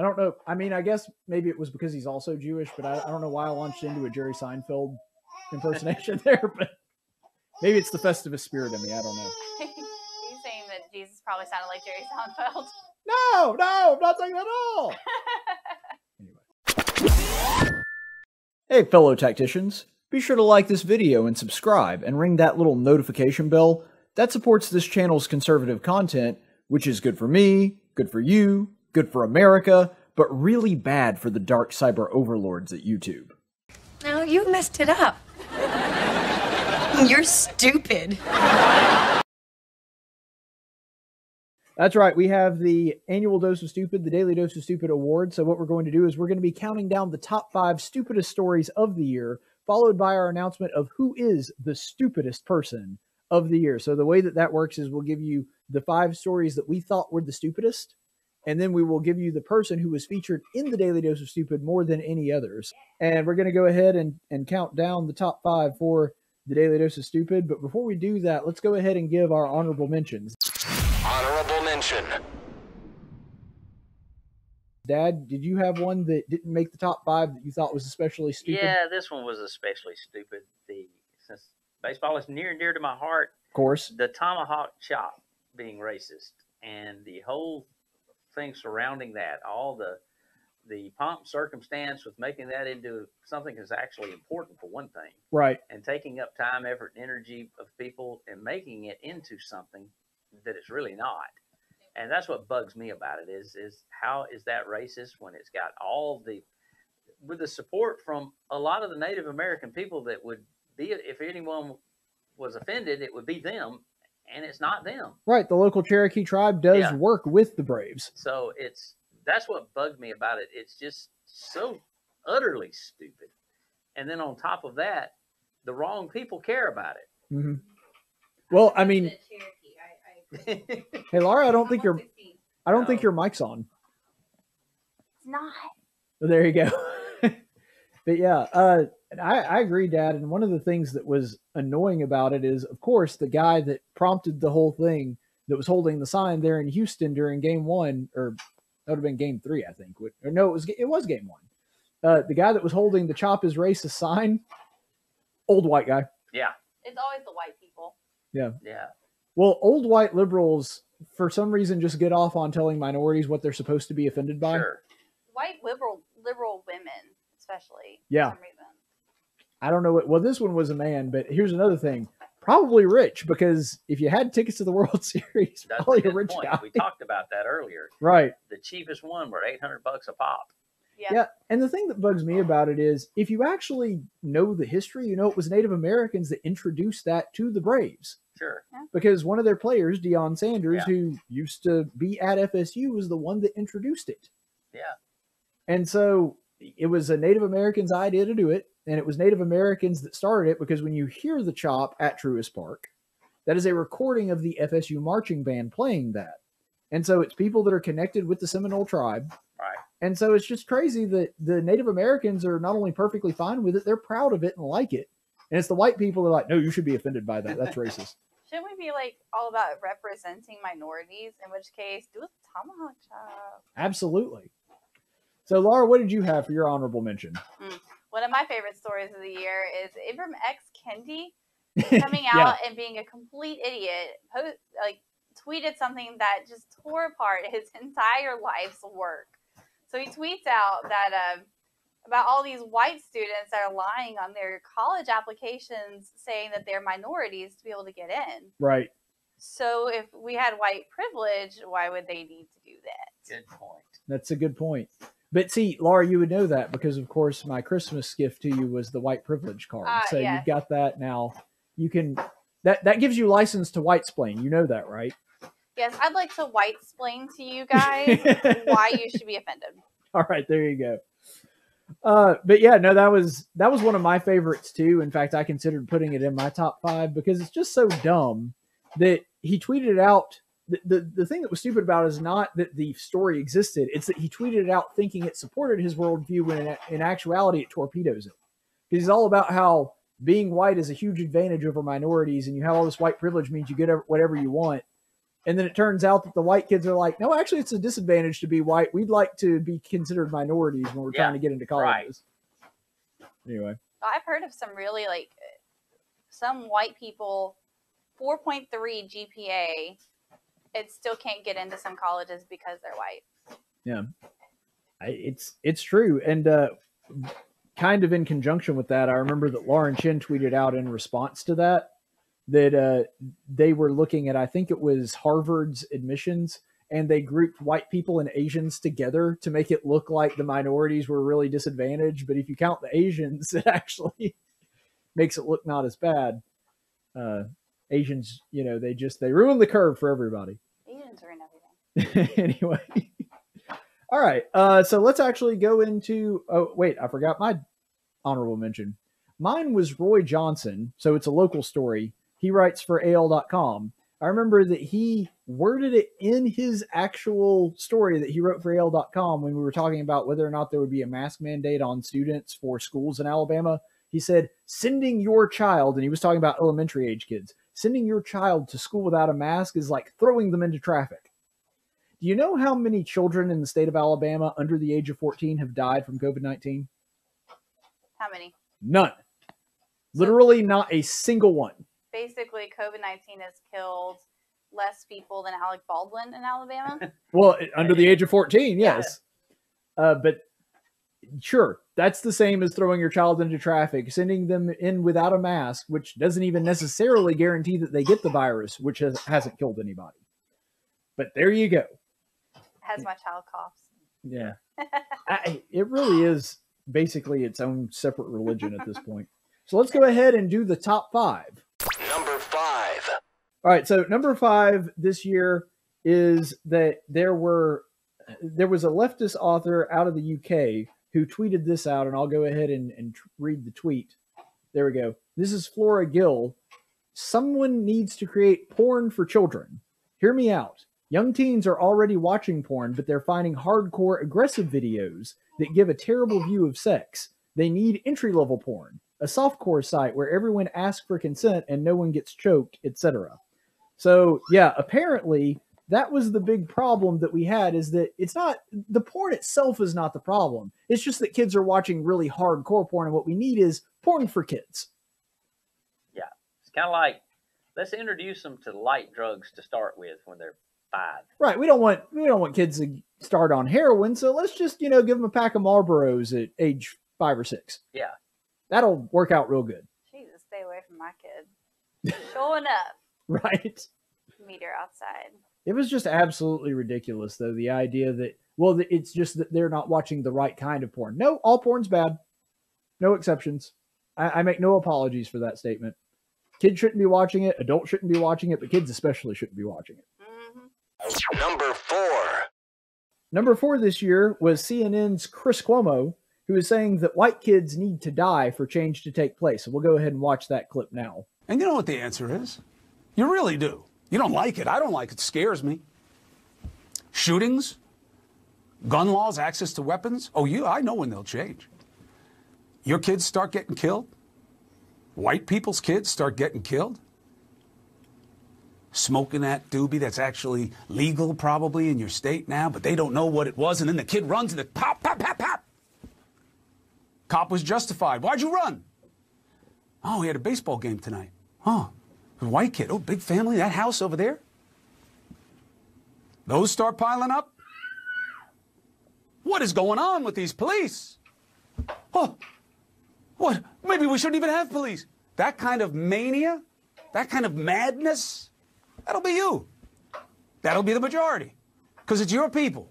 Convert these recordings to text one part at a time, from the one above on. I don't know. I mean, I guess maybe it was because he's also Jewish, but I don't know why I launched into a Jerry Seinfeld impersonation there, but maybe it's the Festivus spirit in me. I don't know. He's saying that Jesus probably sounded like Jerry Seinfeld. No, no, I'm not saying that at all. Anyway. Hey, fellow tacticians. Be sure to like this video and subscribe and ring that little notification bell. That supports this channel's conservative content, which is good for me, good for you, good for America, but really bad for the dark cyber overlords at YouTube. No, you messed it up. You're stupid. That's right. We have the annual Dose of Stupid, the Daily Dose of Stupid Award. So what we're going to do is we're going to be counting down the top 5 stupidest stories of the year, followed by our announcement of who is the stupidest person of the year. So the way that that works is we'll give you the 5 stories that we thought were the stupidest, and then we will give you the person who was featured in the Daily Dose of Stupid more than any others. And we're going to go ahead and count down the top 5 for the Daily Dose of Stupid. But before we do that, let's go ahead and give our honorable mentions. Honorable mention. Dad, did you have one that didn't make the top 5 that you thought was especially stupid? Yeah, this one was especially stupid. Since baseball is near and dear to my heart. Of course. The tomahawk chop being racist and the whole thing surrounding that, all the pomp and circumstance with making that into something that's actually important for one thing. Right. And taking up time, effort, and energy of people and making it into something that it's really not. And that's what bugs me about it is how is that racist when it's got all the, with the support from a lot of the Native American people that would be, if anyone was offended, it would be them. And it's not them. Right. The local Cherokee tribe does work with the Braves. So that's what bugged me about it. It's just so utterly stupid. And then on top of that, the wrong people care about it. Mm-hmm. Well, I mean, Cherokee, hey, Laura, I don't think your mic's on. It's not. Well, there you go. But yeah, I agree, Dad. And one of the things that was annoying about it is, of course, the guy that prompted the whole thing that was holding the sign there in Houston during Game 1, or that would have been Game 3, I think. Or no, it was Game 1. The guy that was holding the "Chop is racist" sign, old white guy. Yeah, it's always the white people. Yeah, yeah. Well, old white liberals for some reason just get off on telling minorities what they're supposed to be offended by. Sure. White liberal women, especially. Yeah. For some reason. I don't know what, well, this one was a man, but here's another thing. Probably rich, because if you had tickets to the World Series, that's probably a rich guy. We talked about that earlier. Right. The cheapest one were $800 a pop. Yeah. Yeah. And the thing that bugs me about it is if you actually know the history, you know, it was Native Americans that introduced that to the Braves. Sure. Yeah. Because one of their players, Deion Sanders, who used to be at FSU, was the one that introduced it. Yeah. And so it was a Native American's idea to do it. And it was Native Americans that started it, because when you hear the chop at Truist Park, that is a recording of the FSU marching band playing that. And so it's people that are connected with the Seminole tribe. Right. And so it's just crazy that the Native Americans are not only perfectly fine with it, they're proud of it and like it. And it's the white people that are like, no, you should be offended by that. That's racist. Shouldn't we be like all about representing minorities? In which case, do a tomahawk chop. Absolutely. So, Laura, what did you have for your honorable mention? One of my favorite stories of the year is Ibram X Kendi coming out and being a complete idiot, tweeted something that just tore apart his entire life's work. So he tweets out that about all these white students that are lying on their college applications saying that they're minorities to be able to get in. Right. So if we had white privilege, why would they need to do that? Good point. That's a good point. But see, Laura, you would know that because, of course, my Christmas gift to you was the white privilege card. So you've got that now. You can that gives you license to whitesplain. You know that, right? Yes, I'd like to whitesplain to you guys why you should be offended. All right, there you go. But yeah, no, that was one of my favorites too. In fact, I considered putting it in my top 5 because it's just so dumb that he tweeted it out. The thing that was stupid about it is not that the story existed. It's that he tweeted it out thinking it supported his worldview when in actuality it torpedoes it. Because he's all about how being white is a huge advantage over minorities and you have all this white privilege means you get whatever you want. And then it turns out that the white kids are like, no, actually, it's a disadvantage to be white. We'd like to be considered minorities when we're trying to get into colleges. Right. Anyway. I've heard of some really, like, some white people, 4.3 GPA, it still can't get into some colleges because they're white. Yeah. It's true. And kind of in conjunction with that, I remember that Lauren Chen tweeted out in response to that, that they were looking at, I think it was Harvard's admissions, and they grouped white people and Asians together to make it look like the minorities were really disadvantaged. But if you count the Asians, it actually makes it look not as bad. Asians, you know, they ruin the curve for everybody. Asians ruin everything. Anyway. All right. So let's actually go into, oh, wait, I forgot my honorable mention. Mine was Roy Johnson. So it's a local story. He writes for AL.com. I remember that he worded it in his actual story that he wrote for AL.com when we were talking about whether or not there would be a mask mandate on students for schools in Alabama. He said, sending your child, and he was talking about elementary age kids, sending your child to school without a mask is like throwing them into traffic. Do you know how many children in the state of Alabama under the age of 14 have died from COVID-19? How many? None. Literally not a single one. Basically, COVID-19 has killed less people than Alec Baldwin in Alabama. Well, under the age of 14, yes. Yeah. But sure, that's the same as throwing your child into traffic, sending them in without a mask, which doesn't even necessarily guarantee that they get the virus, which hasn't killed anybody. But there you go. As my child coughs. Yeah. It really is basically its own separate religion at this point. So let's go ahead and do the top five. Number 5. All right. So number 5 this year is that there was a leftist author out of the UK who tweeted this out, and I'll go ahead and read the tweet. There we go. This is Flora Gill. Someone needs to create porn for children. Hear me out. Young teens are already watching porn, but they're finding hardcore aggressive videos that give a terrible view of sex. They need entry-level porn, a softcore site where everyone asks for consent and no one gets choked, etc. So yeah, apparently that was the big problem that we had, is that it's not, the porn itself is not the problem. It's just that kids are watching really hardcore porn, and what we need is porn for kids. Yeah. It's kind of like, let's introduce them to light drugs to start with when they're 5. Right. We don't want kids to start on heroin. So let's just, you know, give them a pack of Marlboros at age 5 or 6. Yeah. That'll work out real good. Jesus, stay away from my kid. Showing up. Right. Meet her outside. It was just absolutely ridiculous, though, the idea that, well, it's just that they're not watching the right kind of porn. No, all porn's bad. No exceptions. I make no apologies for that statement. Kids shouldn't be watching it. Adults shouldn't be watching it. But kids especially shouldn't be watching it. Mm-hmm. Number 4. Number 4 this year was CNN's Chris Cuomo, who is saying that white kids need to die for change to take place. So we'll go ahead and watch that clip now. And you know what the answer is? You really do. You don't like it. I don't like it. It scares me. Shootings, gun laws, access to weapons. Oh, I know when they'll change. Your kids start getting killed. White people's kids start getting killed. Smoking that doobie that's actually legal probably in your state now, but they don't know what it was. And then the kid runs and the pop, pop, pop, pop. Cop was justified. Why'd you run? Oh, he had a baseball game tonight. Huh. A white kid. Oh, big family. That house over there. Those start piling up. What is going on with these police? Oh, what? Maybe we shouldn't even have police. That kind of mania, that kind of madness, that'll be you. That'll be the majority, because it's your people.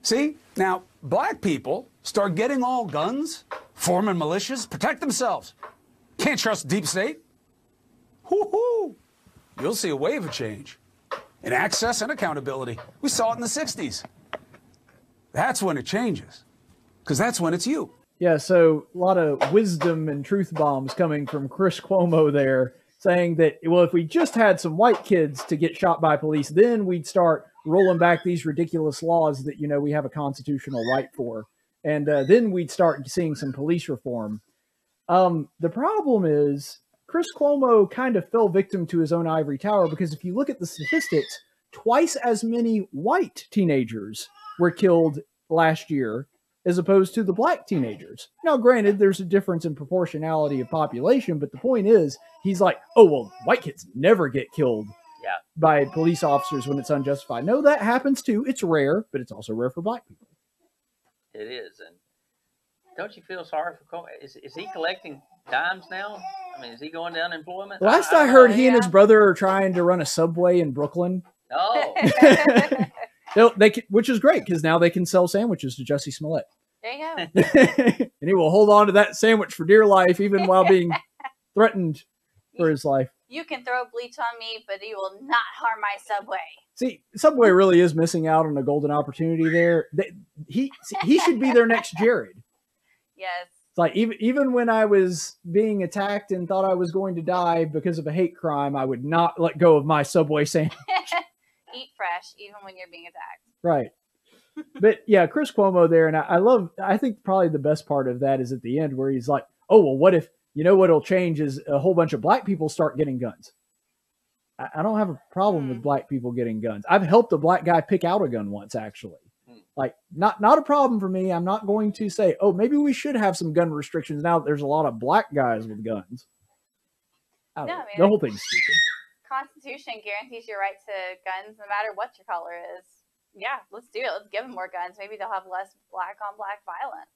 See? Now, black people start getting all guns, forming militias, protect themselves. Can't trust deep state. Woo-hoo. You'll see a wave of change in access and accountability. We saw it in the 60s. That's when it changes, because that's when it's you. Yeah, so a lot of wisdom and truth bombs coming from Chris Cuomo there, saying that, well, if we just had some white kids to get shot by police, then we'd start rolling back these ridiculous laws that, you know, we have a constitutional right for. And then we'd start seeing some police reform. The problem is, Chris Cuomo kind of fell victim to his own ivory tower, because if you look at the statistics, twice as many white teenagers were killed last year as opposed to the black teenagers. Now, granted, there's a difference in proportionality of population, but the point is, he's like, oh, well, white kids never get killed by police officers when it's unjustified. No, that happens too. It's rare, but it's also rare for black people. It is. And don't you feel sorry for Cuomo? Is he collecting dimes now? I mean, is he going to unemployment? Last I heard, he and his brother are trying to run a Subway in Brooklyn. Oh. They can, which is great, because now they can sell sandwiches to Jussie Smollett. There you go. And he will hold on to that sandwich for dear life, even while being threatened for his life. You can throw bleach on me, but he will not harm my Subway. See, Subway really is missing out on a golden opportunity there. He should be their next Jared. Yes. It's like, even when I was being attacked and thought I was going to die because of a hate crime, I would not let go of my Subway sandwich. Eat fresh, even when you're being attacked. Right. But yeah, Chris Cuomo there. And I think probably the best part of that is at the end where he's like, oh, well, what if, you know, what'll change is a whole bunch of black people start getting guns. I don't have a problem with black people getting guns. I've helped a black guy pick out a gun once, actually. Like, not a problem for me. I'm not going to say, oh, maybe we should have some gun restrictions now that there's a lot of black guys with guns. I don't know. Man, the whole thing's stupid. Constitution guarantees your right to guns no matter what your color is. Yeah, let's do it. Let's give them more guns. Maybe they'll have less black on black violence.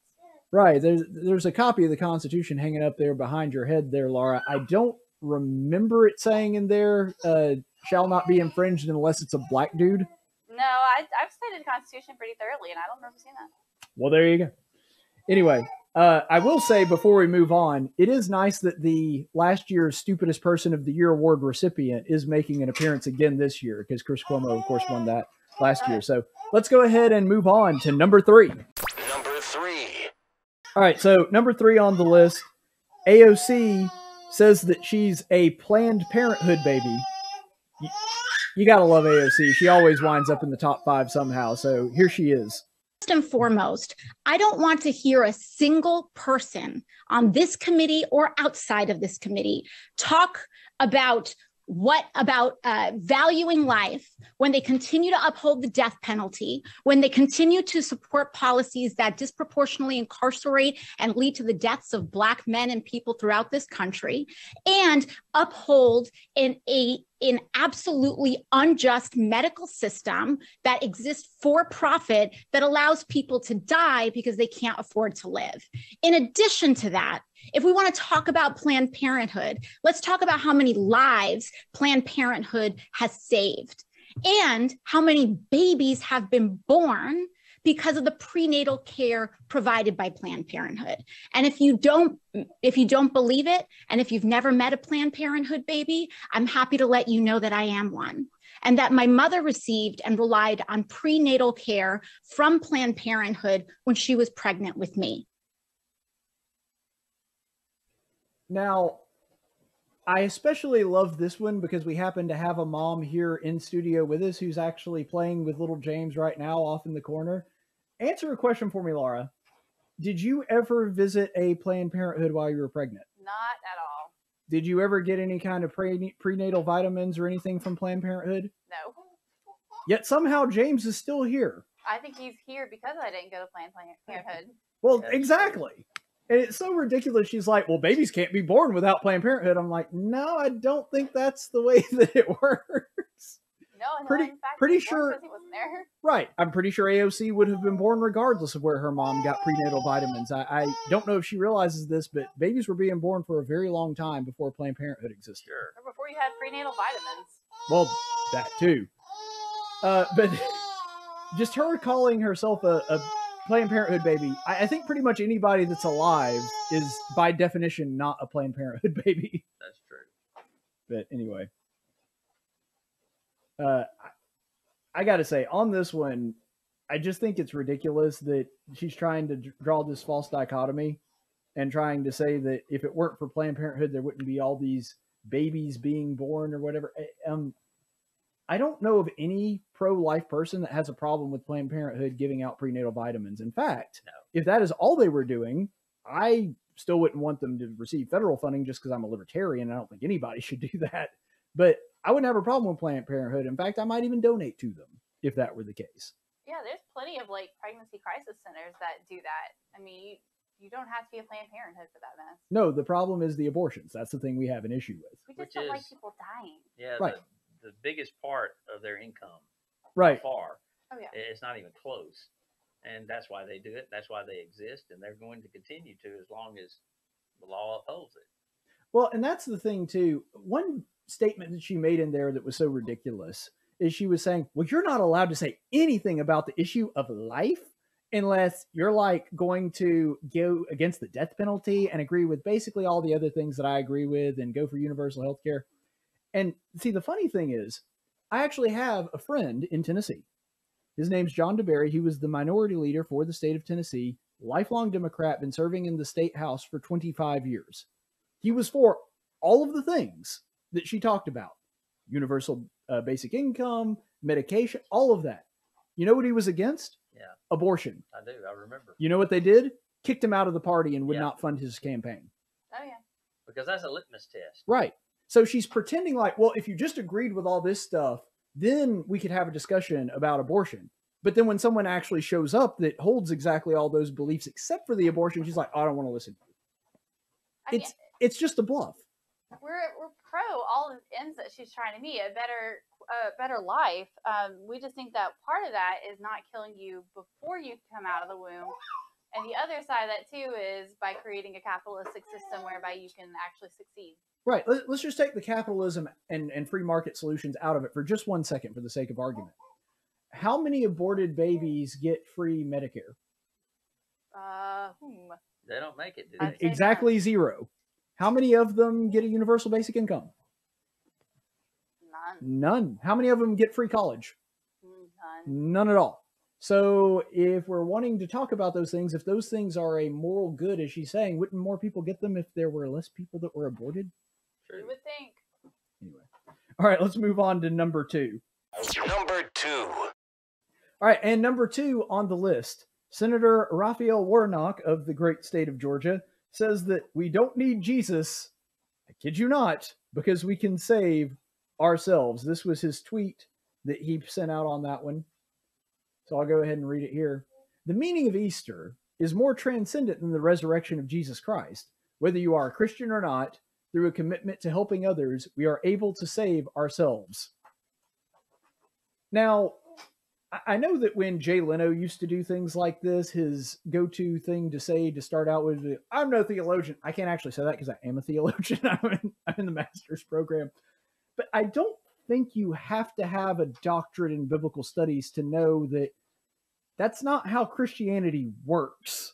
Right. There's a copy of the Constitution hanging up there behind your head there, Laura. I don't remember it saying in there, shall not be infringed unless it's a black dude. No, I've studied the Constitution pretty thoroughly, and I don't remember seeing that. Well, there you go. Anyway, I will say before we move on, it is nice that the last year's Stupidest Person of the Year award recipient is making an appearance again this year, because Chris Cuomo, of course, won that last year. So let's go ahead and move on to number three. Number three. All right, so number three on the list, AOC says that she's a Planned Parenthood baby. You got to love AOC. She always winds up in the top five somehow, so here she is. First and foremost, I don't want to hear a single person on this committee or outside of this committee talk about valuing life when they continue to uphold the death penalty, when they continue to support policies that disproportionately incarcerate and lead to the deaths of Black men and people throughout this country, and uphold an absolutely unjust medical system that exists for profit that allows people to die because they can't afford to live. In addition to that, if we want to talk about Planned Parenthood, let's talk about how many lives Planned Parenthood has saved and how many babies have been born because of the prenatal care provided by Planned Parenthood. And if you don't believe it, and if you've never met a Planned Parenthood baby, I'm happy to let you know that I am one, and that my mother received and relied on prenatal care from Planned Parenthood when she was pregnant with me. Now, I especially love this one because we happen to have a mom here in studio with us who's actually playing with little James right now off in the corner. Answer a question for me, Laura. Did you ever visit a Planned Parenthood while you were pregnant? Not at all. Did you ever get any kind of prenatal vitamins or anything from Planned Parenthood? No. Yet somehow James is still here. I think he's here because I didn't go to Planned Parenthood. Well, exactly. And it's so ridiculous. She's like, well, babies can't be born without Planned Parenthood. I'm like, no, I don't think that's the way that it works. No, pretty sure. It wasn't there. Right. I'm pretty sure AOC would have been born regardless of where her mom got prenatal vitamins. I don't know if she realizes this, but babies were being born for a very long time before Planned Parenthood existed. Sure. Or before you had prenatal vitamins. Well, that too. But just her calling herself a Planned Parenthood baby, I think pretty much anybody that's alive is by definition not a Planned Parenthood baby. That's true. But anyway, I gotta say, on this one, I just think it's ridiculous that she's trying to draw this false dichotomy and trying to say that if it weren't for Planned Parenthood, there wouldn't be all these babies being born or whatever. I don't know of any pro-life person that has a problem with Planned Parenthood giving out prenatal vitamins. In fact, if that is all they were doing, I still wouldn't want them to receive federal funding just because I'm a libertarian. I don't think anybody should do that. But I wouldn't have a problem with Planned Parenthood. In fact, I might even donate to them if that were the case. Yeah, there's plenty of like pregnancy crisis centers that do that. I mean, you don't have to be a Planned Parenthood for that mess. No, the problem is the abortions. That's the thing we have an issue with. We just don't like people dying. Yeah, right. The biggest part of their income, right? Far. Oh yeah. It's not even close. And that's why they do it. That's why they exist. And they're going to continue to as long as the law upholds it. Well, and that's the thing, too. One statement that she made in there that was so ridiculous is she was saying, well, you're not allowed to say anything about the issue of life unless you're like going to go against the death penalty and agree with basically all the other things that I agree with and go for universal health care. And see, the funny thing is, I actually have a friend in Tennessee. His name's John DeBerry. He was the minority leader for the state of Tennessee, lifelong Democrat, been serving in the state house for 25 years. He was for all of the things that she talked about, universal basic income, medication, all of that. You know what he was against? Yeah. Abortion. I do. I remember. You know what they did? Kicked him out of the party and would not fund his campaign. Oh, yeah. Because that's a litmus test. Right. So she's pretending like, well, if you just agreed with all this stuff, then we could have a discussion about abortion. But then when someone actually shows up that holds exactly all those beliefs except for the abortion, she's like, oh, I don't want to listen to you. It's just a bluff. We're pro all the ends that she's trying to meet, a better life. We just think that part of that is not killing you before you come out of the womb. And the other side of that, too, is by creating a capitalistic system whereby you can actually succeed. Right. Let's just take the capitalism and free market solutions out of it for just 1 second for the sake of argument. How many aborted babies get free Medicare? They don't make it, do they? Exactly zero. How many of them get a universal basic income? None. None. How many of them get free college? None. None at all. So if we're wanting to talk about those things, if those things are a moral good, as she's saying, wouldn't more people get them if there were less people that were aborted? You would think. Anyway. All right, let's move on to number two. Number two. All right, and number two on the list, Senator Raphael Warnock of the great state of Georgia says that we don't need Jesus, I kid you not, because we can save ourselves. This was his tweet that he sent out on that one. So I'll go ahead and read it here. The meaning of Easter is more transcendent than the resurrection of Jesus Christ. Whether you are a Christian or not, through a commitment to helping others, we are able to save ourselves. Now, I know that when Jay Leno used to do things like this, his go-to thing to say to start out with, I'm no theologian. I can't actually say that because I am a theologian. I'm in the master's program. But I don't think you have to have a doctorate in biblical studies to know that that's not how Christianity works.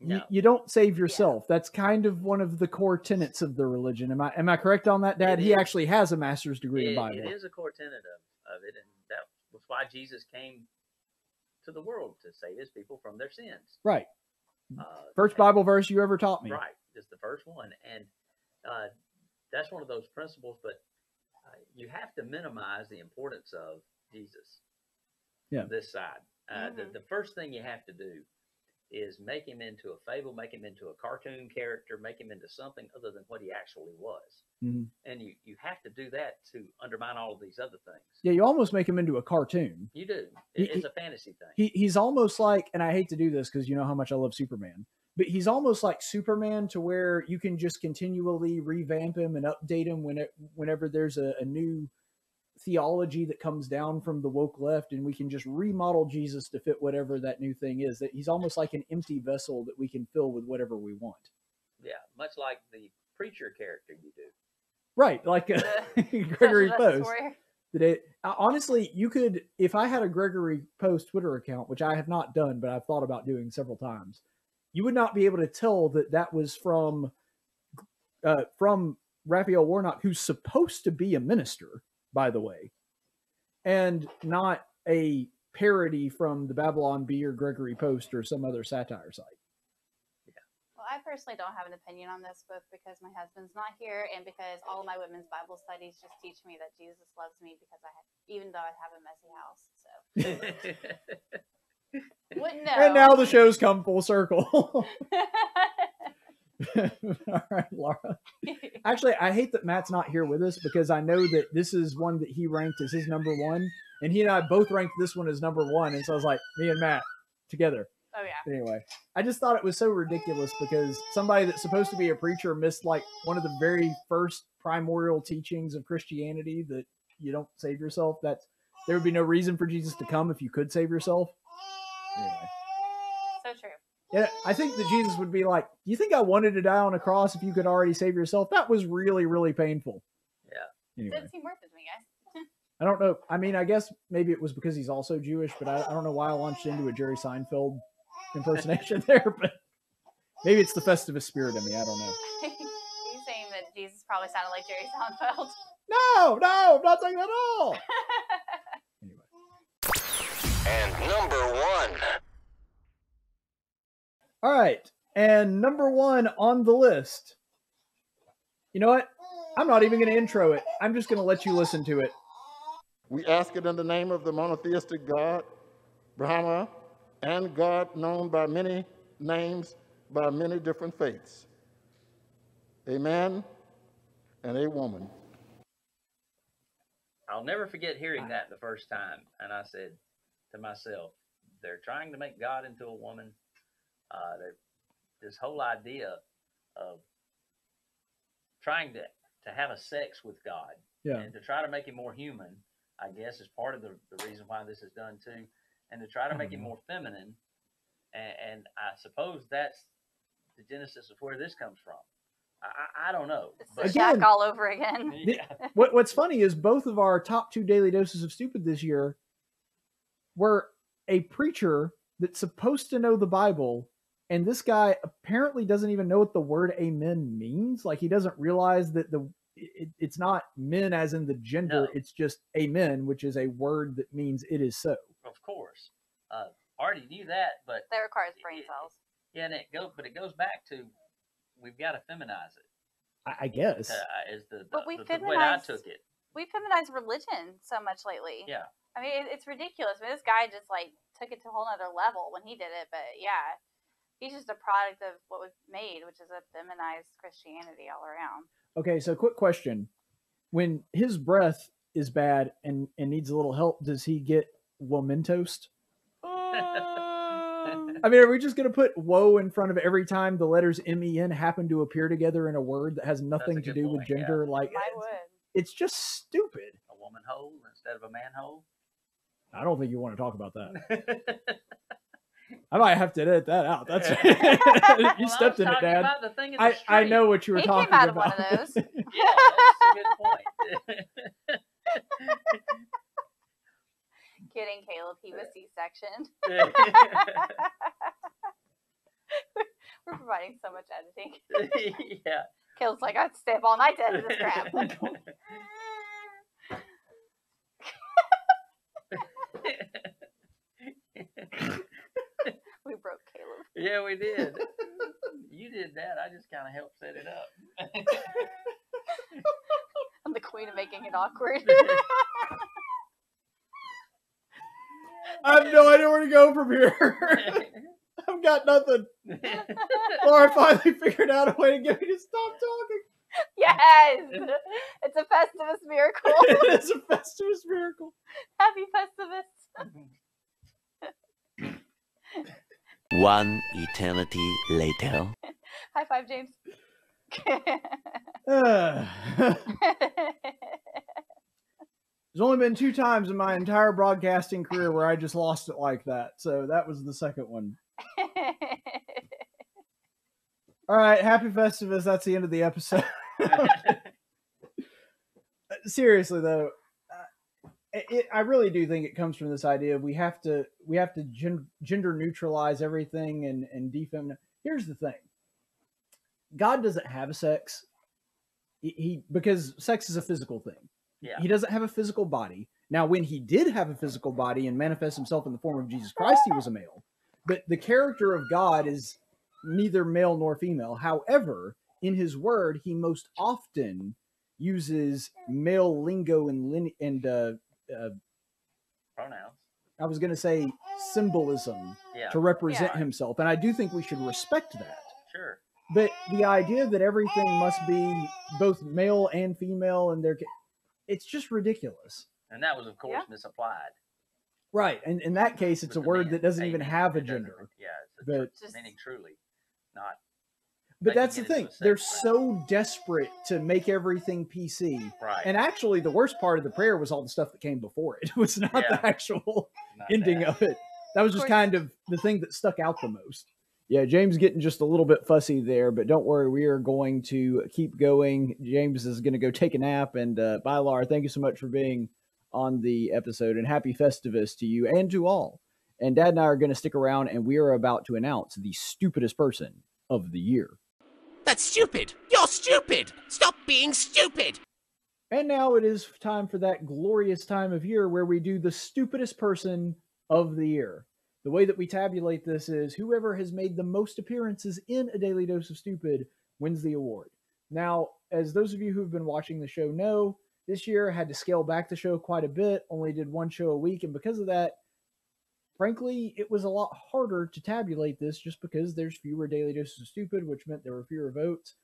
No. You don't save yourself. Yeah. That's kind of one of the core tenets of the religion. Am I correct on that, Dad? He actually has a master's degree in Bible. It is a core tenet of it, and that was why Jesus came to the world, to save his people from their sins. Right. First Bible verse you ever taught me. Right. It's the first one, and that's one of those principles, but you have to minimize the importance of Jesus. Yeah. This side. The first thing you have to do is make him into a fable, make him into a cartoon character, make him into something other than what he actually was. Mm-hmm. And you have to do that to undermine all of these other things. Yeah, you almost make him into a cartoon. You do. It's a fantasy thing. He's almost like, and I hate to do this because you know how much I love Superman, but he's almost like Superman to where you can just continually revamp him and update him whenever there's a new theology that comes down from the woke left, and we can just remodel Jesus to fit whatever that new thing is. That he's almost like an empty vessel that we can fill with whatever we want. Yeah, much like the preacher character you do. Right, like Gregory Post. Honestly, you could, if I had a Gregory Post Twitter account, which I have not done, but I've thought about doing several times, you would not be able to tell that was from Raphael Warnock, who's supposed to be a minister, by the way, and not a parody from the Babylon Bee or Gregory Post or some other satire site. Yeah. Well, I personally don't have an opinion on this book because my husband's not here, and because all of my women's Bible studies just teach me that Jesus loves me because even though I have a messy house, so. Wouldn't know. And now the show's come full circle. All right, Laura. Actually, I hate that Matt's not here with us because I know that this is one that he ranked as his number one. And he and I both ranked this one as number one. And so I was like, me and Matt together. Oh, yeah. Anyway, I just thought it was so ridiculous because somebody that's supposed to be a preacher missed like one of the very first primordial teachings of Christianity, that you don't save yourself. That there would be no reason for Jesus to come if you could save yourself. Anyway. So true. Yeah, I think that Jesus would be like, you think I wanted to die on a cross if you could already save yourself? That was really, really painful. Yeah. Anyway. Doesn't seem worth it to me, guys. I don't know. I mean, I guess maybe it was because he's also Jewish, but I don't know why I launched into a Jerry Seinfeld impersonation there, but maybe it's the Festivus spirit in me. I don't know. He's saying that Jesus probably sounded like Jerry Seinfeld. No, I'm not saying that at all. Anyway. And number one. All right, and number one on the list. You know what? I'm not even going to intro it. I'm just going to let you listen to it. We ask it in the name of the monotheistic God, Brahma, and God known by many names, by many different faiths. A man and a woman. I'll never forget hearing that the first time. And I said to myself, they're trying to make God into a woman. This whole idea of trying to have a sex with God, yeah, and to try to make him more human, I guess, is part of the reason why this is done too, and to try to make him more feminine, and I suppose that's the genesis of where this comes from. I don't know. It's Jack all over again. Yeah. What's funny is both of our top two daily doses of stupid this year were a preacher that's supposed to know the Bible, and this guy apparently doesn't even know what the word amen means. Like, he doesn't realize that it's not men as in the gender. No. It's just amen, which is a word that means it is so. Of course. Already knew that, but... that requires brain cells. Yeah, and it goes back to, we've got to feminize it. I guess. Is the way I took it. We feminized religion so much lately. Yeah. I mean, it's ridiculous. I mean, this guy just, like, took it to a whole nother level when he did it, but yeah. He's just a product of what was made, which is a feminized Christianity all around. Okay, so quick question. When his breath is bad and needs a little help, does he get womentosed? I mean, are we just going to put woe in front of every time the letters M-E-N happen to appear together in a word that has nothing to do with gender? Yeah. Like, I would. It's just stupid. A woman hole instead of a man hole? I don't think you want to talk about that. I might have to edit that out. That's you stepped in it, Dad. I know what you were talking about. He came out of one of those. Yeah, that's a good point. Kidding, Caleb. He was C-section. We're providing so much editing. Yeah. Caleb's like, I'd stay up all night to edit this crap. We broke Caleb. Yeah, we did. You did that. I just kind of helped set it up. I'm the queen of making it awkward. I have no idea where to go from here. I've got nothing. Laura finally figured out a way to get me to stop talking. Yes! It's a Festivus miracle. It is a Festivus miracle. Happy Festivus. One eternity later. High five, James. There's only been two times in my entire broadcasting career where I just lost it like that. So that was the second one. All right, happy Festivus. That's the end of the episode. Seriously, though, I really do think it comes from this idea of we have to gender neutralize everything and defeminize. Here's the thing: God doesn't have a sex. He because sex is a physical thing. Yeah. He doesn't have a physical body. Now, when he did have a physical body and manifest himself in the form of Jesus Christ, he was a male. But the character of God is neither male nor female. However, in his word, he most often uses male lingo and pronouns. I was going to say symbolism to represent himself. And I do think we should respect that. Sure. But the idea that everything must be both male and female and they're, it's just ridiculous. And that was, of course, misapplied. Right. And in that case, it's a word that doesn't even have a gender. Yeah. It's just, meaning truly not. But that's the thing. They're so desperate to make everything PC. Right. And actually, the worst part of the prayer was all the stuff that came before it. It was not the actual ending of it. That was just kind of the thing that stuck out the most. Yeah, James getting just a little bit fussy there, but don't worry. We are going to keep going. James is going to go take a nap. And bye, Laura. Thank you so much for being on the episode. And happy Festivus to you and to all. And Dad and I are going to stick around, and we are about to announce the stupidest person of the year. That's stupid. You're stupid. Stop being stupid. And now it is time for that glorious time of year where we do the stupidest person of the year. The way that we tabulate this is whoever has made the most appearances in A Daily Dose of Stupid wins the award. Now, as those of you who've been watching the show know, this year I had to scale back the show quite a bit, only did one show a week, and because of that, frankly, it was a lot harder to tabulate this just because there's fewer Daily Doses of Stupid, which meant there were fewer votes.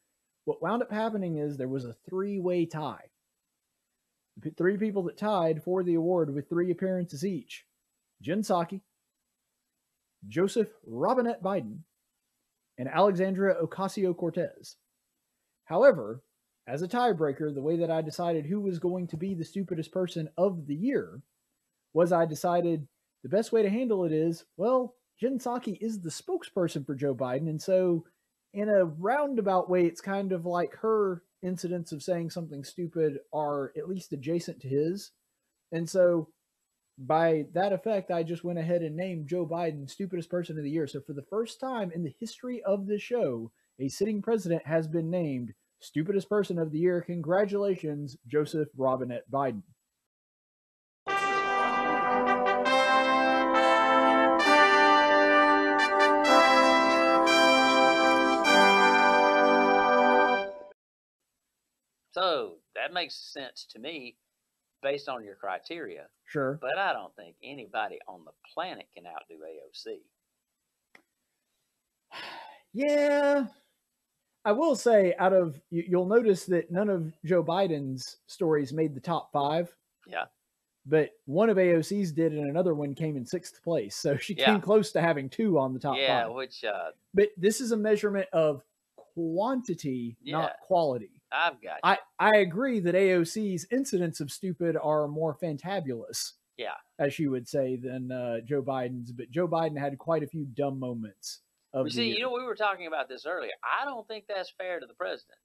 What wound up happening is there was a three-way tie. Three people that tied for the award with three appearances each. Jen Psaki, Joseph Robinette Biden, and Alexandria Ocasio-Cortez. However, as a tiebreaker, the way that I decided who was going to be the stupidest person of the year was I decided the best way to handle it is, well, Jen Psaki is the spokesperson for Joe Biden, and so in a roundabout way, it's kind of like her incidents of saying something stupid are at least adjacent to his. And so by that effect, I just went ahead and named Joe Biden stupidest person of the year. So for the first time in the history of the show, a sitting president has been named stupidest person of the year. Congratulations, Joseph Robinette Biden. So that makes sense to me. Based on your criteria. Sure. But I don't think anybody on the planet can outdo AOC. Yeah. I will say out of, you'll notice that none of Joe Biden's stories made the top five. Yeah. But one of AOC's did and another one came in sixth place. So she came close to having two on the top five. Yeah, which... but this is a measurement of quantity, not quality. I've got you. I agree that AOC's incidents of stupid are more fantabulous, as you would say, than Joe Biden's. But Joe Biden had quite a few dumb moments. Of year. You know, we were talking about this earlier. I don't think that's fair to the president.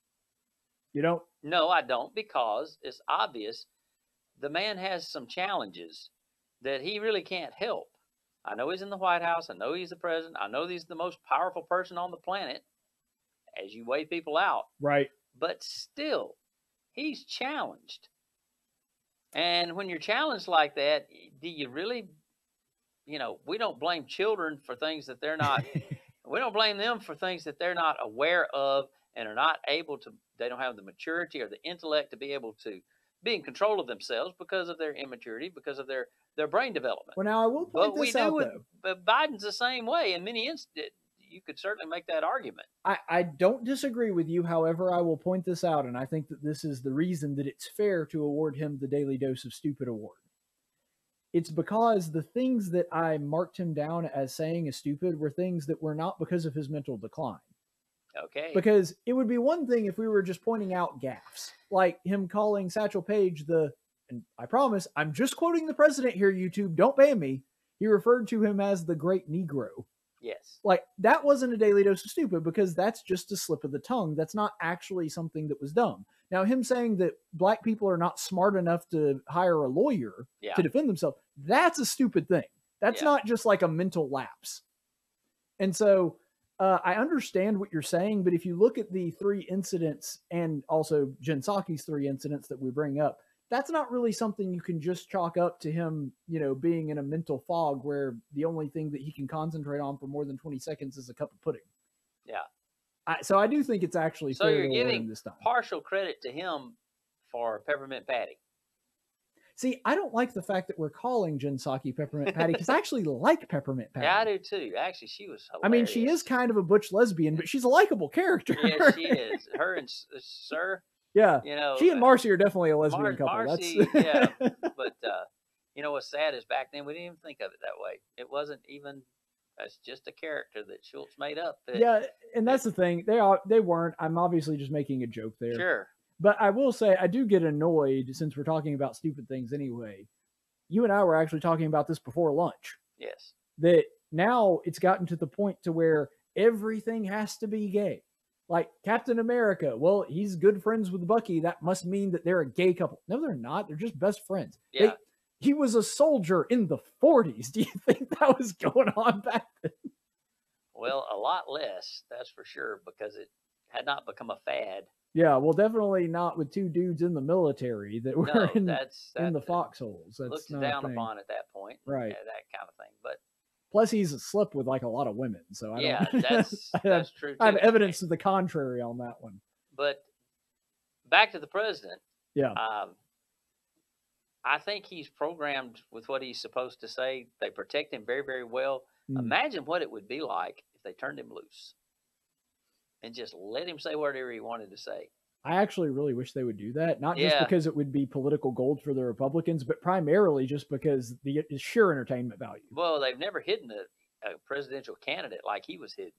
You don't? No, I don't, because it's obvious the man has some challenges that he really can't help. I know he's in the White House. I know he's the president. I know he's the most powerful person on the planet as you weigh people out. Right. But still, he's challenged. And when you're challenged like that, do you really, you know, we don't blame children for things that they're not, we don't blame them for things that they're not aware of and are not able to, they don't have the maturity or the intellect to be able to be in control of themselves because of their immaturity, because of their brain development. Well, now I will point this out, though. But Biden's the same way in many instances. You could certainly make that argument. I don't disagree with you. However, I will point this out, and I think that this is the reason that it's fair to award him the Daily Dose of Stupid award. It's because the things that I marked him down as saying is stupid were things that were not because of his mental decline. Okay. Because it would be one thing if we were just pointing out gaffes, like him calling Satchel Paige the, and I promise, I'm just quoting the president here, YouTube, don't ban me. He referred to him as the Great Negro. Yes. Like, that wasn't a Daily Dose of Stupid because that's just a slip of the tongue. That's not actually something that was dumb. Now, him saying that black people are not smart enough to hire a lawyer to defend themselves, that's a stupid thing. That's not just like a mental lapse. And so I understand what you're saying, but if you look at the three incidents and also Jen Psaki's three incidents that we bring up, that's not really something you can just chalk up to him, you know, being in a mental fog where the only thing that he can concentrate on for more than 20 seconds is a cup of pudding. Yeah. So I do think it's actually fair to award him this time. So you're giving partial credit to him for Peppermint Patty. See, I don't like the fact that we're calling Jen Psaki Peppermint Patty because I actually like Peppermint Patty. Yeah, I do too. Actually, she was hilarious. I mean, she is kind of a butch lesbian, but she's a likable character. Yeah, she is. Her and Sir. Yeah. You know, she and Marcy are definitely a lesbian couple. Marcy, that's... yeah. But you know what's sad is back then we didn't even think of it that way. It wasn't even. That's just a character that Schultz made up. Yeah, and that's the thing. They weren't. I'm obviously just making a joke there. Sure. But I will say I do get annoyed since we're talking about stupid things anyway. You and I were actually talking about this before lunch. Yes. That now it's gotten to the point to where everything has to be gay. Like Captain America, well, he's good friends with Bucky. That must mean that they're a gay couple. No, they're not. They're just best friends. Yeah. He was a soldier in the 40s. Do you think that was going on back then? Well, a lot less, that's for sure, because it had not become a fad. Yeah, well, definitely not with two dudes in the military that were in the foxholes. That's looked down upon at that point. Right. Yeah, that kind of thing. But plus, he's slept with like a lot of women, so I don't. Yeah, that's true. Too. I have evidence to the contrary on that one. But back to the president. Yeah. I think he's programmed with what he's supposed to say. They protect him very, very well. Mm. Imagine what it would be like if they turned him loose and just let him say whatever he wanted to say. I actually really wish they would do that. Not just because it would be political gold for the Republicans, but primarily just because it's sheer entertainment value. Well, they've never hidden a presidential candidate like he was hidden.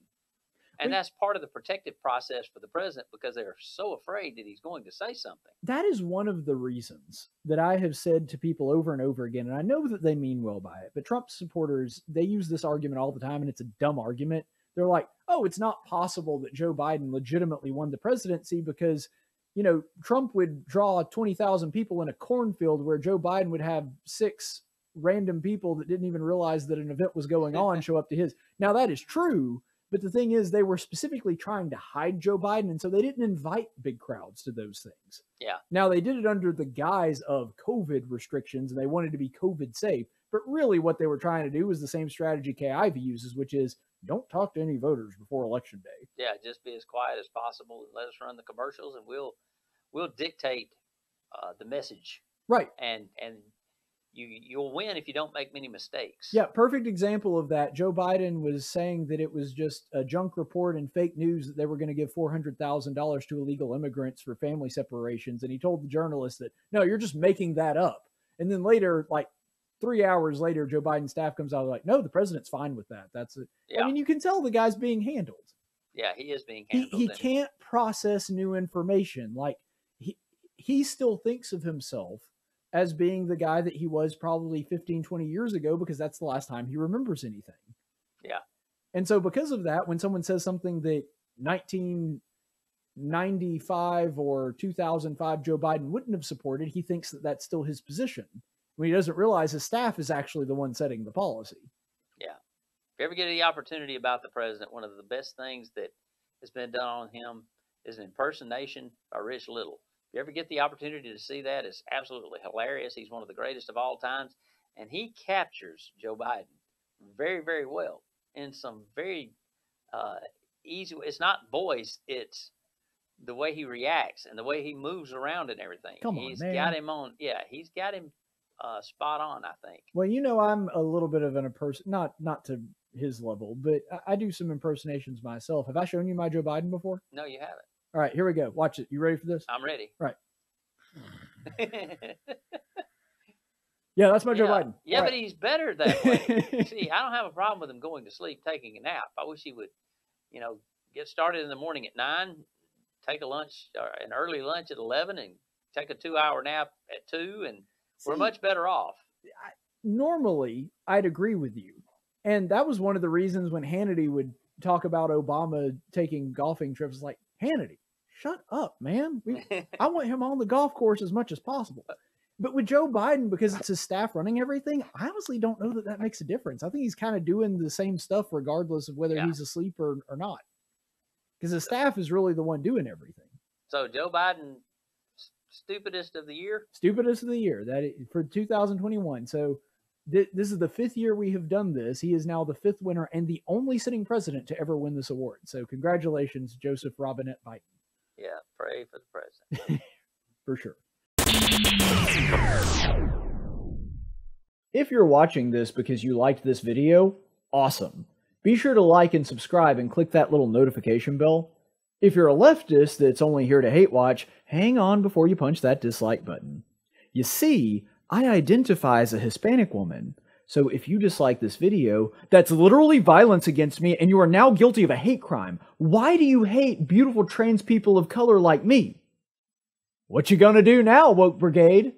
And that's part of the protective process for the president because they're so afraid that he's going to say something. That is one of the reasons that I have said to people over and over again, and I know that they mean well by it, but Trump supporters, they use this argument all the time, and it's a dumb argument. They're like, oh, it's not possible that Joe Biden legitimately won the presidency because, you know, Trump would draw 20,000 people in a cornfield where Joe Biden would have 6 random people that didn't even realize that an event was going on show up to his. Now, that is true. But the thing is, they were specifically trying to hide Joe Biden, and so they didn't invite big crowds to those things. Yeah. Now, they did it under the guise of COVID restrictions, and they wanted to be COVID safe. But really what they were trying to do was the same strategy KIV uses, which is don't talk to any voters before Election Day. Yeah, just be as quiet as possible and let us run the commercials, and we'll dictate the message. Right. And You'll win if you don't make many mistakes. Yeah, perfect example of that. Joe Biden was saying that it was just a junk report and fake news that they were going to give $400,000 to illegal immigrants for family separations. And he told the journalist that, no, you're just making that up. And then later, like 3 hours later, Joe Biden's staff comes out like, no, the president's fine with that. That's it. Yeah. I mean, you can tell the guy's being handled. Yeah, he is being handled. He can't process new information. Like he still thinks of himself as being the guy that he was probably 15, 20 years ago, because that's the last time he remembers anything. Yeah. And so because of that, when someone says something that 1995 or 2005 Joe Biden wouldn't have supported, he thinks that that's still his position when he doesn't realize his staff is actually the one setting the policy. Yeah. If you ever get the opportunity about the president, one of the best things that has been done on him is an impersonation by Rich Little. If you ever get the opportunity to see that, it's absolutely hilarious. He's one of the greatest of all times. And he captures Joe Biden very, very well in some very easy way. It's not voice. It's the way he reacts and the way he moves around and everything. Come on, man. Got him on. Yeah, he's got him spot on, I think. Well, you know, I'm a little bit of an impersonator, not to his level, but I do some impersonations myself. Have I shown you my Joe Biden before? No, you haven't. All right, here we go. Watch it. You ready for this? I'm ready. All right. Yeah, that's my Joe Biden. Yeah, but he's better that way. See, I don't have a problem with him going to sleep, taking a nap. I wish he would, you know, get started in the morning at 9, take a lunch, or an early lunch at 11, and take a 2-hour nap at 2, and we're much better off. Normally, I'd agree with you. And that was one of the reasons when Hannity would talk about Obama taking golfing trips, like, Hannity, shut up, man. I want him on the golf course as much as possible. But with Joe Biden, because it's his staff running everything, I honestly don't know that that makes a difference. I think he's kind of doing the same stuff regardless of whether he's asleep or not. Because his staff is really the one doing everything. So Joe Biden, stupidest of the year? Stupidest of the year for 2021. So this is the 5th year we have done this. He is now the 5th winner and the only sitting president to ever win this award. So congratulations, Joseph Robinette Biden. Yeah, pray for the president. For sure. If you're watching this because you liked this video, awesome. Be sure to like and subscribe and click that little notification bell. If you're a leftist that's only here to hate watch, hang on before you punch that dislike button. You see, I identify as a Hispanic woman, so if you dislike this video, that's literally violence against me and you are now guilty of a hate crime. Why do you hate beautiful trans people of color like me? What you gonna do now, woke brigade?